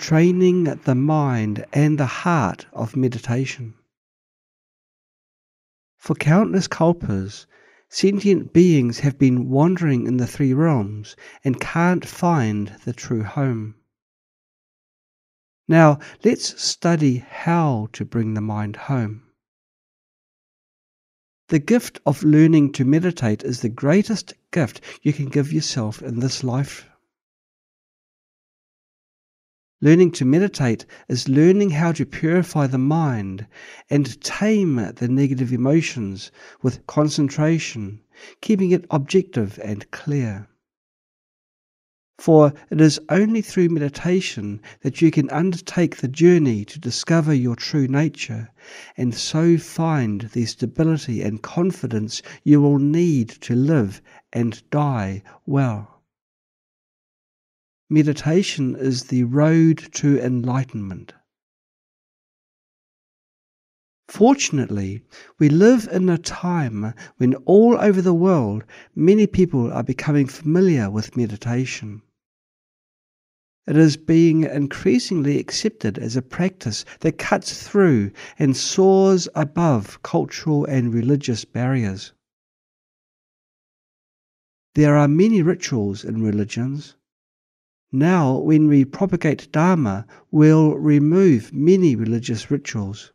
training the mind and the heart of meditation. For countless kalpas, sentient beings have been wandering in the three realms and can't find the true home. Now, let's study how to bring the mind home. The gift of learning to meditate is the greatest gift you can give yourself in this life. Learning to meditate is learning how to purify the mind and tame the negative emotions with concentration, keeping it objective and clear. For it is only through meditation that you can undertake the journey to discover your true nature and so find the stability and confidence you will need to live and die well. Meditation is the road to enlightenment. Fortunately, we live in a time when all over the world many people are becoming familiar with meditation. It is being increasingly accepted as a practice that cuts through and soars above cultural and religious barriers. There are many rituals in religions. Now, when we propagate dharma, we'll remove many religious rituals.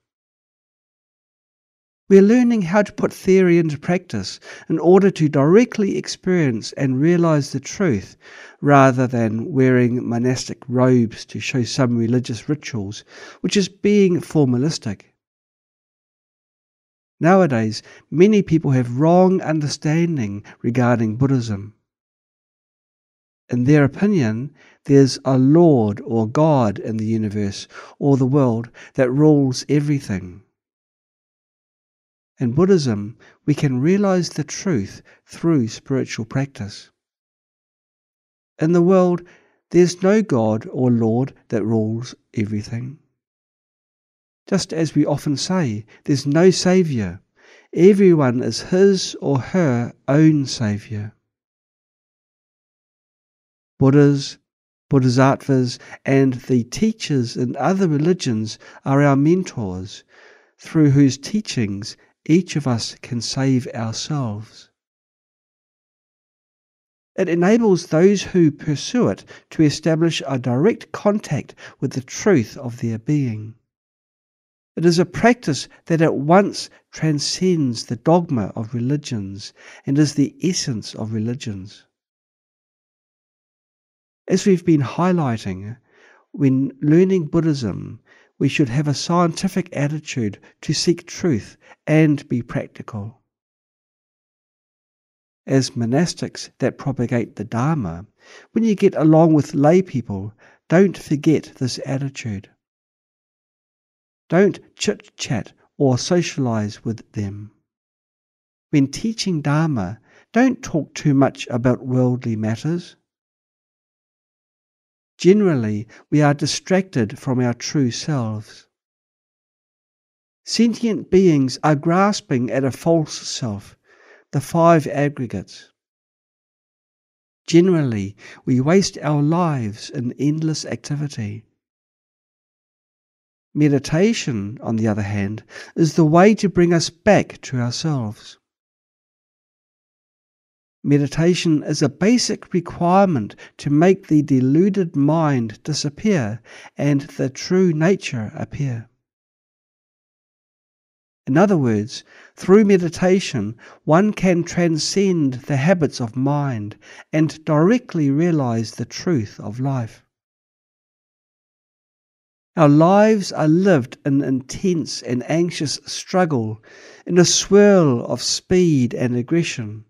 We're learning how to put theory into practice in order to directly experience and realize the truth, rather than wearing monastic robes to show some religious rituals, which is being formalistic. Nowadays, many people have wrong understanding regarding Buddhism. In their opinion, there's a Lord or God in the universe or the world that rules everything. In Buddhism, we can realize the truth through spiritual practice. In the world, there's no God or Lord that rules everything. Just as we often say, there's no saviour. Everyone is his or her own saviour. Buddhas, Bodhisattvas, and the teachers in other religions are our mentors, through whose teachings each of us can save ourselves. It enables those who pursue it to establish a direct contact with the truth of their being. It is a practice that at once transcends the dogma of religions and is the essence of religions. As we've been highlighting, when learning Buddhism, we should have a scientific attitude to seek truth and be practical. As monastics that propagate the Dharma, when you get along with lay people, don't forget this attitude. Don't chit-chat or socialize with them. When teaching Dharma, don't talk too much about worldly matters. Generally, we are distracted from our true selves. Sentient beings are grasping at a false self, the five aggregates. Generally, we waste our lives in endless activity. Meditation, on the other hand, is the way to bring us back to ourselves. Meditation is a basic requirement to make the deluded mind disappear and the true nature appear. In other words, through meditation, one can transcend the habits of mind and directly realize the truth of life. Our lives are lived in intense and anxious struggle, in a swirl of speed and aggression.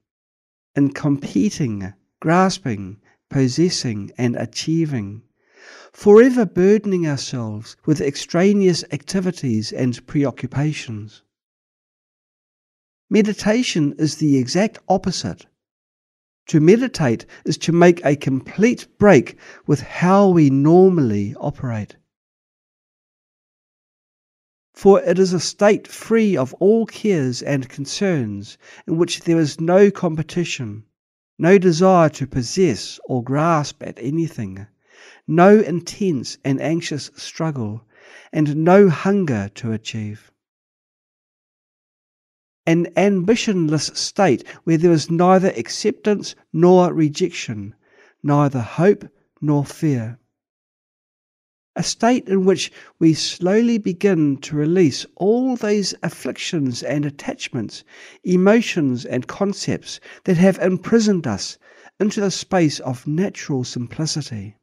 In competing, grasping, possessing and achieving, forever burdening ourselves with extraneous activities and preoccupations. Meditation is the exact opposite. To meditate is to make a complete break with how we normally operate. For it is a state free of all cares and concerns, in which there is no competition, no desire to possess or grasp at anything, no intense and anxious struggle, and no hunger to achieve. An ambitionless state where there is neither acceptance nor rejection, neither hope nor fear. A state in which we slowly begin to release all those afflictions and attachments, emotions and concepts that have imprisoned us into the space of natural simplicity.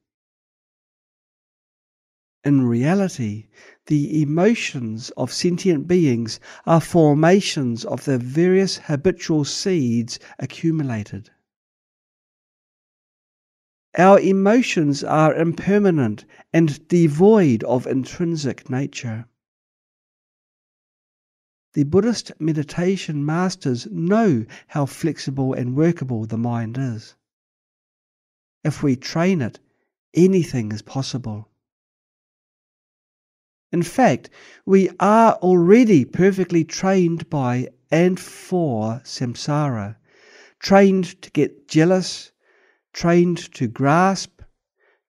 In reality, the emotions of sentient beings are formations of the various habitual seeds accumulated. Our emotions are impermanent and devoid of intrinsic nature. The Buddhist meditation masters know how flexible and workable the mind is. If we train it, anything is possible. In fact, we are already perfectly trained by and for samsara, trained to get jealous, trained to grasp,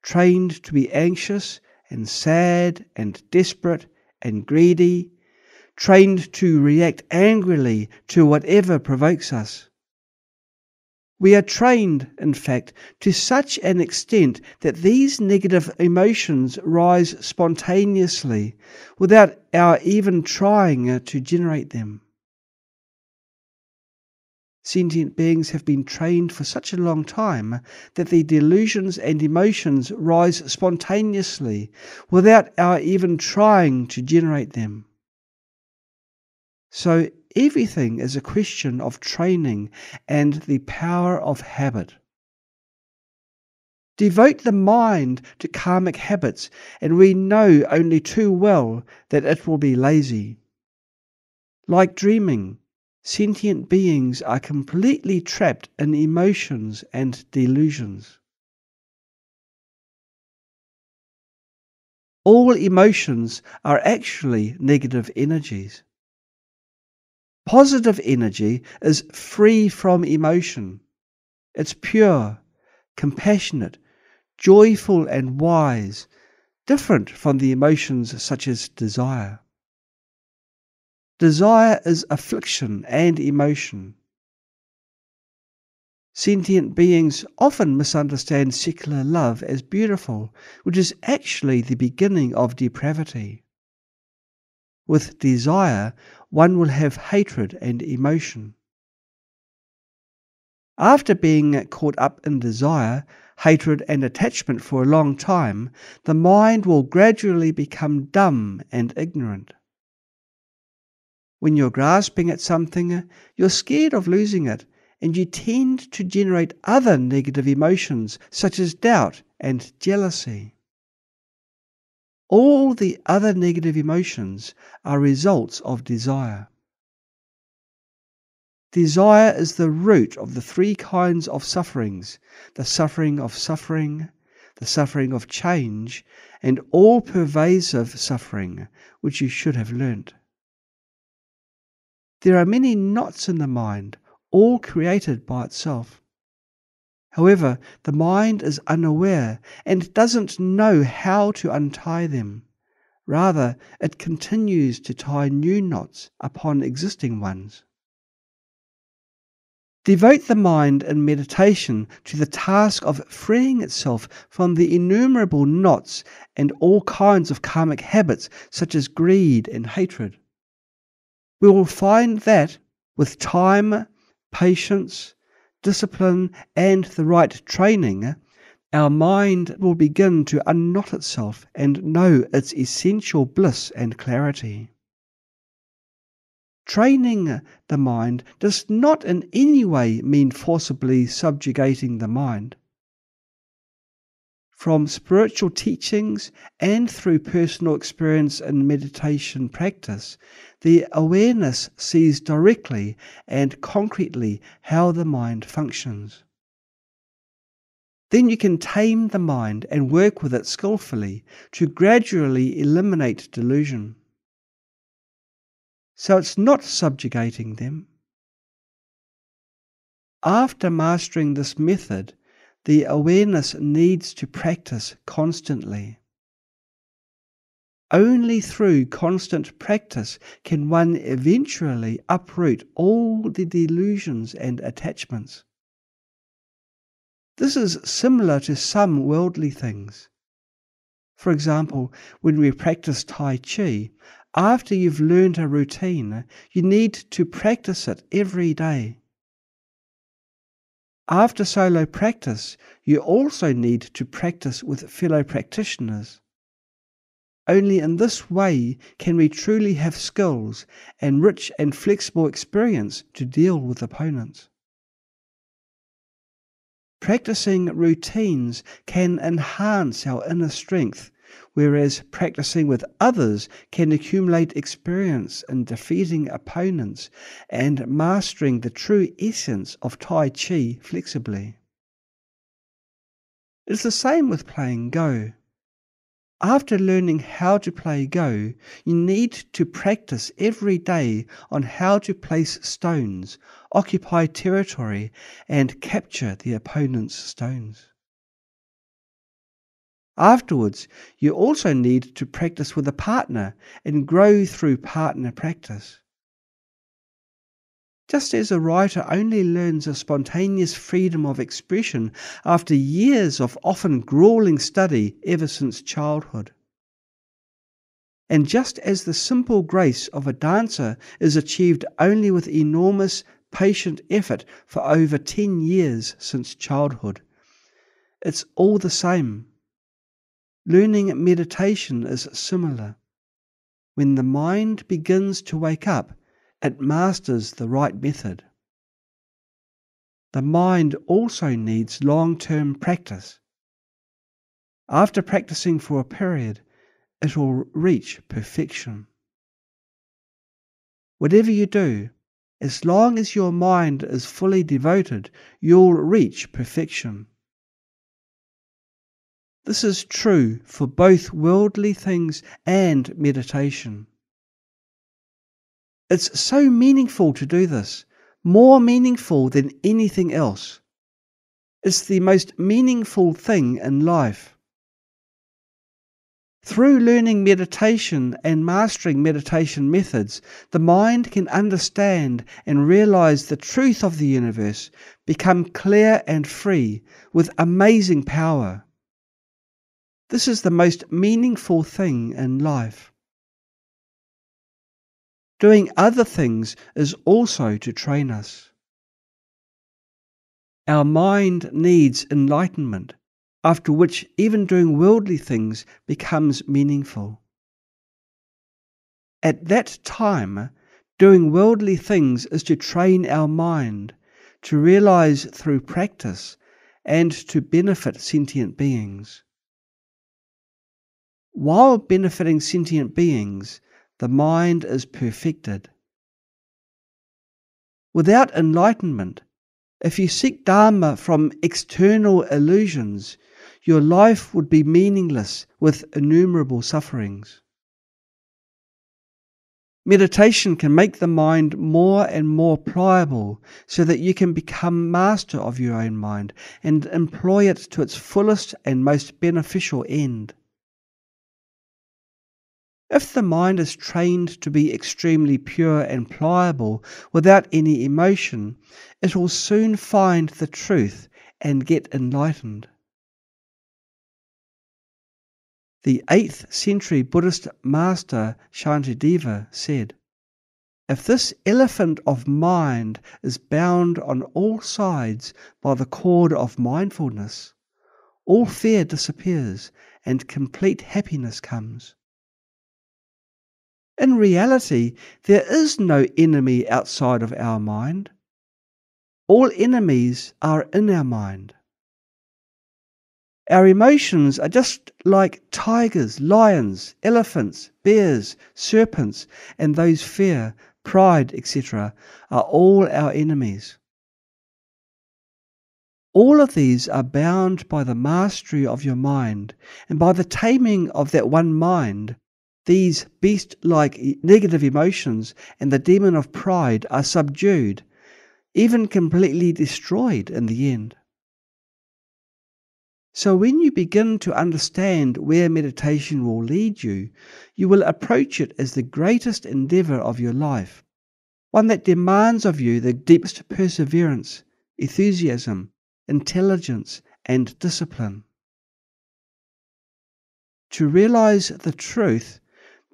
trained to be anxious and sad and desperate and greedy, trained to react angrily to whatever provokes us. We are trained, in fact, to such an extent that these negative emotions rise spontaneously without our even trying to generate them. Sentient beings have been trained for such a long time that the delusions and emotions rise spontaneously without our even trying to generate them. So, everything is a question of training and the power of habit. Devote the mind to karmic habits, and we know only too well that it will be lazy. Like dreaming, sentient beings are completely trapped in emotions and delusions. All emotions are actually negative energies. Positive energy is free from emotion. It's pure, compassionate, joyful and wise, different from the emotions such as desire. Desire is affliction and emotion. Sentient beings often misunderstand secular love as beautiful, which is actually the beginning of depravity. With desire, one will have hatred and emotion. After being caught up in desire, hatred and attachment for a long time, the mind will gradually become dumb and ignorant. When you're grasping at something, you're scared of losing it, and you tend to generate other negative emotions such as doubt and jealousy. All the other negative emotions are results of desire. Desire is the root of the three kinds of sufferings, the suffering of suffering, the suffering of change, and all-pervasive suffering, which you should have learnt. There are many knots in the mind, all created by itself. However, the mind is unaware and doesn't know how to untie them. Rather, it continues to tie new knots upon existing ones. Devote the mind in meditation to the task of freeing itself from the innumerable knots and all kinds of karmic habits such as greed and hatred. We will find that, with time, patience, discipline and the right training, our mind will begin to unknot itself and know its essential bliss and clarity. Training the mind does not in any way mean forcibly subjugating the mind. From spiritual teachings and through personal experience and meditation practice, the awareness sees directly and concretely how the mind functions. Then you can tame the mind and work with it skillfully to gradually eliminate delusion. So it's not subjugating them. After mastering this method, the awareness needs to practice constantly. Only through constant practice can one eventually uproot all the delusions and attachments. This is similar to some worldly things. For example, when we practice Tai Chi, after you've learned a routine, you need to practice it every day. After solo practice, you also need to practice with fellow practitioners. Only in this way can we truly have skills and rich and flexible experience to deal with opponents. Practicing routines can enhance our inner strength, whereas practicing with others can accumulate experience in defeating opponents and mastering the true essence of Tai Chi flexibly. It's the same with playing Go. After learning how to play Go, you need to practice every day on how to place stones, occupy territory, and capture the opponent's stones. Afterwards, you also need to practice with a partner and grow through partner practice. Just as a writer only learns a spontaneous freedom of expression after years of often grueling study ever since childhood. And just as the simple grace of a dancer is achieved only with enormous, patient effort for over 10 years since childhood, it's all the same. Learning meditation is similar. When the mind begins to wake up, it masters the right method. The mind also needs long-term practice. After practicing for a period, it will reach perfection. Whatever you do, as long as your mind is fully devoted, you'll reach perfection. This is true for both worldly things and meditation. It's so meaningful to do this, more meaningful than anything else. It's the most meaningful thing in life. Through learning meditation and mastering meditation methods, the mind can understand and realize the truth of the universe, become clear and free with amazing power. This is the most meaningful thing in life. Doing other things is also to train us. Our mind needs enlightenment, after which even doing worldly things becomes meaningful. At that time, doing worldly things is to train our mind, to realize through practice, and to benefit sentient beings. While benefiting sentient beings, the mind is perfected. Without enlightenment, if you seek dharma from external illusions, your life would be meaningless with innumerable sufferings. Meditation can make the mind more and more pliable so that you can become master of your own mind and employ it to its fullest and most beneficial end. If the mind is trained to be extremely pure and pliable without any emotion, it will soon find the truth and get enlightened. The 8th century Buddhist master Shantideva said, "If this elephant of mind is bound on all sides by the cord of mindfulness, all fear disappears and complete happiness comes." In reality, there is no enemy outside of our mind. All enemies are in our mind. Our emotions are just like tigers, lions, elephants, bears, serpents, and those fear, pride, etc., are all our enemies. All of these are bound by the mastery of your mind, and by the taming of that one mind. These beast-like negative emotions and the demon of pride are subdued, even completely destroyed in the end. So when you begin to understand where meditation will lead you, you will approach it as the greatest endeavour of your life, one that demands of you the deepest perseverance, enthusiasm, intelligence and discipline. To realise the truth,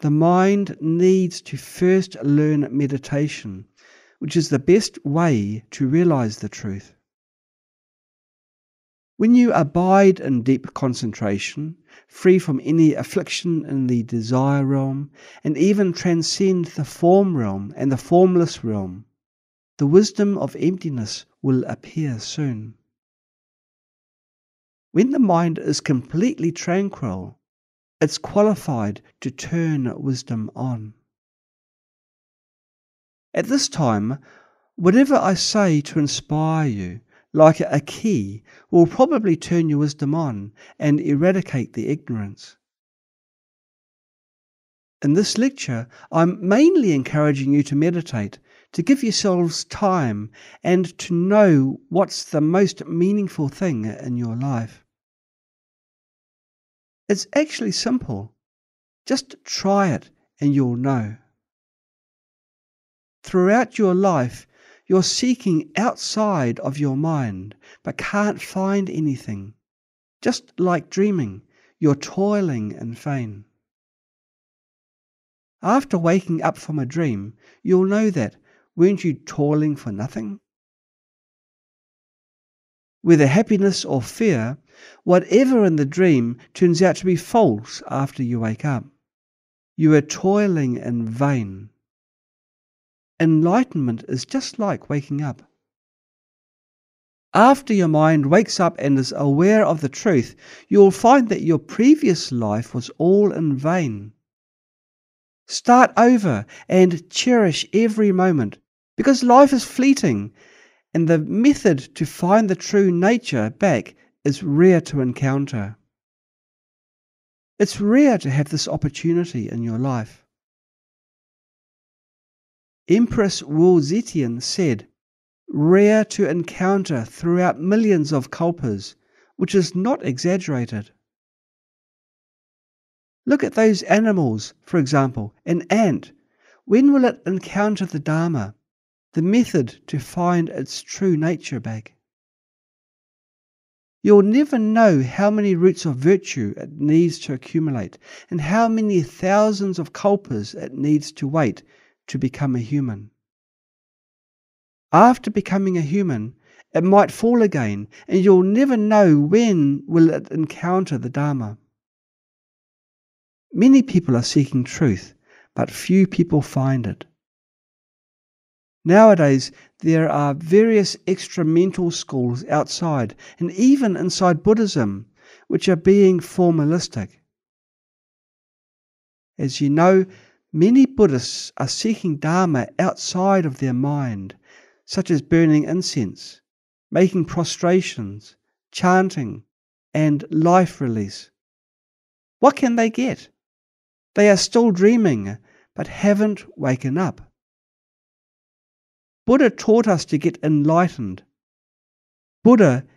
the mind needs to first learn meditation, which is the best way to realise the truth. When you abide in deep concentration, free from any affliction in the desire realm, and even transcend the form realm and the formless realm, the wisdom of emptiness will appear soon. When the mind is completely tranquil, it's qualified to turn wisdom on. At this time, whatever I say to inspire you, like a key, will probably turn your wisdom on and eradicate the ignorance. In this lecture, I'm mainly encouraging you to meditate, to give yourselves time, and to know what's the most meaningful thing in your life. It's actually simple. Just try it and you'll know. Throughout your life, you're seeking outside of your mind, but can't find anything. Just like dreaming, you're toiling in vain. After waking up from a dream, you'll know that, weren't you toiling for nothing? Whether happiness or fear, whatever in the dream turns out to be false after you wake up, you are toiling in vain. Enlightenment is just like waking up. After your mind wakes up and is aware of the truth, you'll find that your previous life was all in vain. Start over and cherish every moment, because life is fleeting, and the method to find the true nature back is rare to encounter. It's rare to have this opportunity in your life. Empress Wu Zetian said, "Rare to encounter throughout millions of kalpas," which is not exaggerated. Look at those animals, for example, an ant. When will it encounter the dharma, the method to find its true nature back? You'll never know how many roots of virtue it needs to accumulate, and how many thousands of kalpas it needs to wait to become a human. After becoming a human, it might fall again, and you'll never know when will it encounter the dharma. Many people are seeking truth, but few people find it. Nowadays, there are various extra mental schools outside, and even inside Buddhism, which are being formalistic. As you know, many Buddhists are seeking dharma outside of their mind, such as burning incense, making prostrations, chanting, and life release. What can they get? They are still dreaming, but haven't waken up. Buddha taught us to get enlightened. Buddha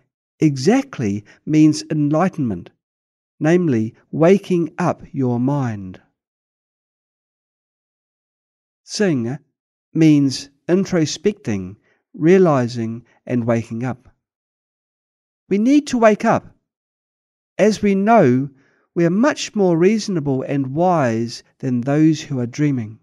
exactly means enlightenment, namely waking up your mind. Sing means introspecting, realizing, and waking up. We need to wake up. As we know, we are much more reasonable and wise than those who are dreaming.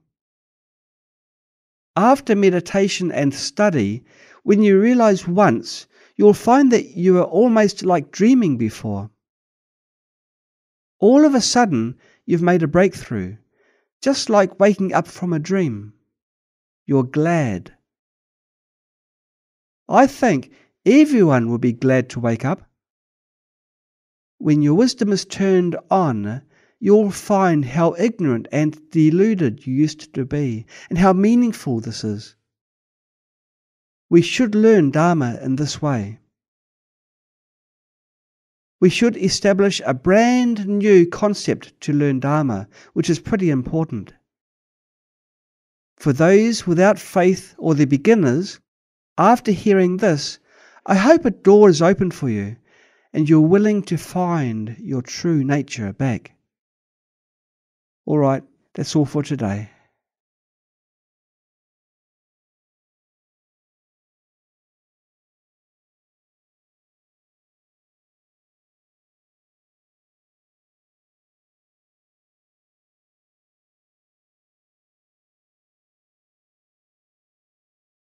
After meditation and study, when you realize once, you'll find that you are almost like dreaming before. All of a sudden, you've made a breakthrough. Just like waking up from a dream, you're glad. I think everyone will be glad to wake up. When your wisdom is turned on, you'll find how ignorant and deluded you used to be, and how meaningful this is. We should learn dharma in this way. We should establish a brand new concept to learn dharma, which is pretty important. For those without faith or the beginners, after hearing this, I hope a door is open for you, and you're willing to find your true nature back. All right, that's all for today.